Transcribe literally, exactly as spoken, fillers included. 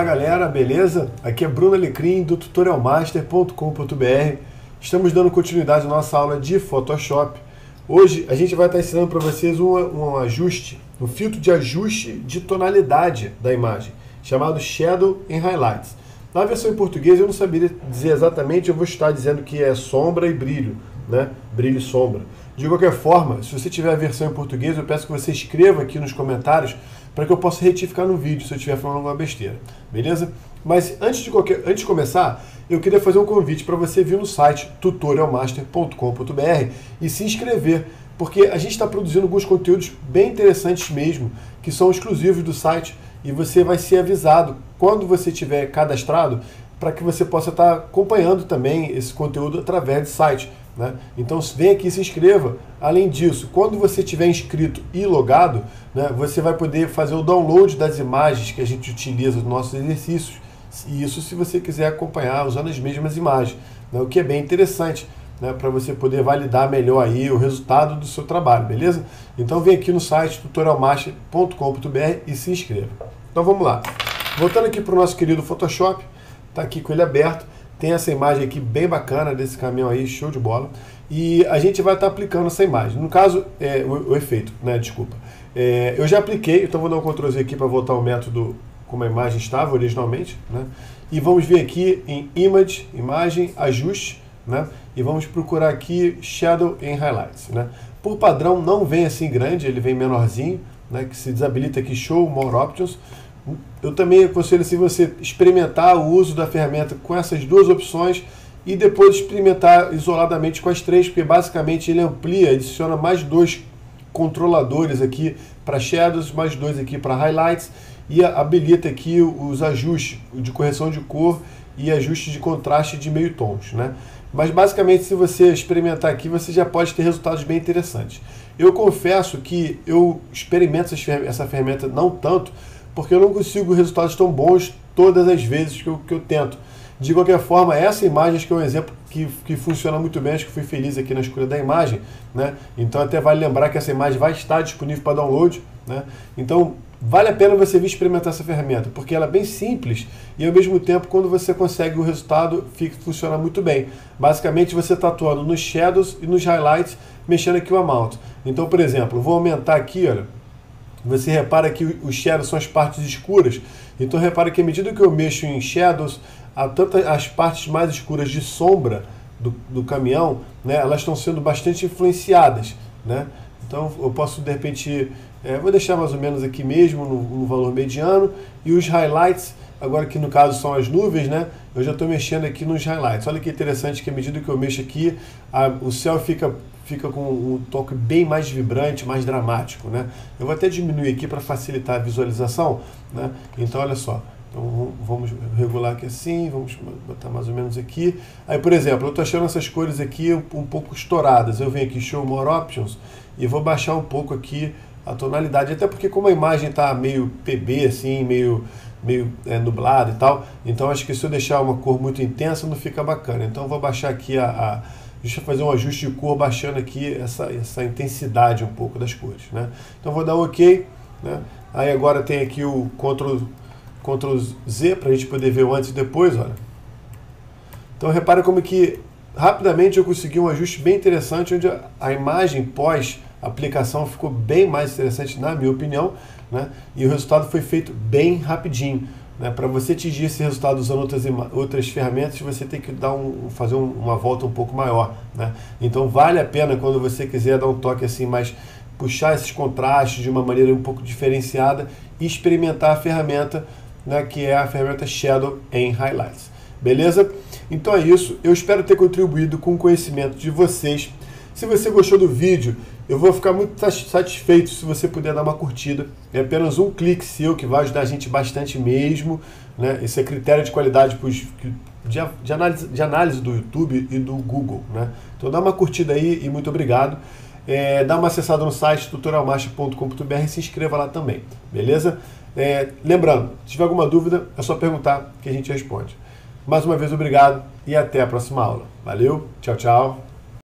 Fala galera, beleza? Aqui é Bruno Alecrim do tutorial master ponto com ponto br. Estamos dando continuidade à nossa aula de Photoshop. Hoje a gente vai estar ensinando para vocês um, um ajuste, um filtro de ajuste de tonalidade da imagem, chamado Shadow and Highlights. Na versão em português eu não saberia dizer exatamente, eu vou estar dizendo que é sombra e brilho, né? Brilho e sombra. De qualquer forma, se você tiver a versão em português, eu peço que você escreva aqui nos comentários para que eu possa retificar no vídeo se eu estiver falando alguma besteira, beleza? Mas antes de, qualquer, antes de começar, eu queria fazer um convite para você vir no site tutorial master ponto com ponto br e se inscrever, porque a gente está produzindo alguns conteúdos bem interessantes mesmo, que são exclusivos do site, e você vai ser avisado quando você estiver cadastrado, para que você possa estar acompanhando também esse conteúdo através do site, né? Então vem aqui e se inscreva. Além disso, quando você estiver inscrito e logado, né, você vai poder fazer o download das imagens que a gente utiliza nos nossos exercícios, e isso se você quiser acompanhar usando as mesmas imagens, né? O que é bem interessante, né, para você poder validar melhor aí o resultado do seu trabalho, beleza? Então vem aqui no site tutorial master ponto com ponto br e se inscreva. Então vamos lá. Voltando aqui para o nosso querido Photoshop, tá aqui com ele aberto, tem essa imagem aqui bem bacana desse caminhão aí, show de bola, e a gente vai estar tá aplicando essa imagem, no caso, é, o, o efeito, né, desculpa, é, eu já apliquei, então vou dar um Ctrl Z aqui para voltar o método como a imagem estava originalmente, né, e vamos ver aqui em Image, Imagem, Ajuste, né, e vamos procurar aqui Shadow and Highlights, né, por padrão não vem assim grande, ele vem menorzinho, né, que se desabilita aqui Show More Options. Eu também aconselho se você experimentar o uso da ferramenta com essas duas opções e depois experimentar isoladamente com as três, porque basicamente ele amplia, adiciona mais dois controladores aqui para shadows, mais dois aqui para highlights, e habilita aqui os ajustes de correção de cor e ajuste de contraste de meio tons, né? Mas basicamente se você experimentar aqui, você já pode ter resultados bem interessantes. Eu confesso que eu experimento essa ferramenta não tanto, porque eu não consigo resultados tão bons todas as vezes que eu, que eu tento. De qualquer forma, essa imagem acho que é um exemplo que, que funciona muito bem, acho que fui feliz aqui na escolha da imagem, né? Então até vale lembrar que essa imagem vai estar disponível para download, né? Então vale a pena você vir experimentar essa ferramenta, porque ela é bem simples e ao mesmo tempo quando você consegue o resultado fica, funciona muito bem. Basicamente você está atuando nos shadows e nos highlights, mexendo aqui o amount. Então, por exemplo, vou aumentar aqui, olha. Você repara que os shadows são as partes escuras, então repara que à medida que eu mexo em shadows, a tanto as partes mais escuras de sombra do, do caminhão, né, elas estão sendo bastante influenciadas, né? Então eu posso de repente, é, vou deixar mais ou menos aqui mesmo no, no valor mediano, e os highlights, agora que no caso são as nuvens, né, eu já estou mexendo aqui nos highlights. Olha que interessante que à medida que eu mexo aqui, a, o céu fica... fica com um toque bem mais vibrante, mais dramático, né? Eu vou até diminuir aqui para facilitar a visualização, né? Então, olha só. Então, vamos regular aqui assim, vamos botar mais ou menos aqui. Aí, por exemplo, eu estou achando essas cores aqui um pouco estouradas. Eu venho aqui, Show More Options, e vou baixar um pouco aqui a tonalidade, até porque como a imagem está meio P B, assim, meio... meio é, nublada e tal, então acho que se eu deixar uma cor muito intensa não fica bacana. Então vou baixar aqui a, a deixa eu fazer um ajuste de cor baixando aqui essa, essa intensidade um pouco das cores, né? Então vou dar um OK, né? Aí agora tem aqui o Ctrl, Ctrl Z para a gente poder ver o antes e depois, olha. Então repara como que rapidamente eu consegui um ajuste bem interessante, onde a, a imagem pós aplicação ficou bem mais interessante na minha opinião, né? E o resultado foi feito bem rapidinho, né? Para você atingir esse resultado usando outras, outras ferramentas, você tem que dar um, fazer um, uma volta um pouco maior, né? Então vale a pena quando você quiser dar um toque assim, mais puxar esses contrastes de uma maneira um pouco diferenciada e experimentar a ferramenta, né, que é a ferramenta Shadow and Highlights, beleza? Então é isso, eu espero ter contribuído com o conhecimento de vocês. Se você gostou do vídeo, eu vou ficar muito satisfeito se você puder dar uma curtida. É apenas um clique seu que vai ajudar a gente bastante mesmo, né? Esse é critério de qualidade pros, de, de, análise, de análise do YouTube e do Google, né? Então dá uma curtida aí e muito obrigado. É, dá uma acessada no site tutorial master ponto com ponto br e se inscreva lá também, beleza? É, lembrando, se tiver alguma dúvida, é só perguntar que a gente responde. Mais uma vez, obrigado e até a próxima aula. Valeu, tchau, tchau.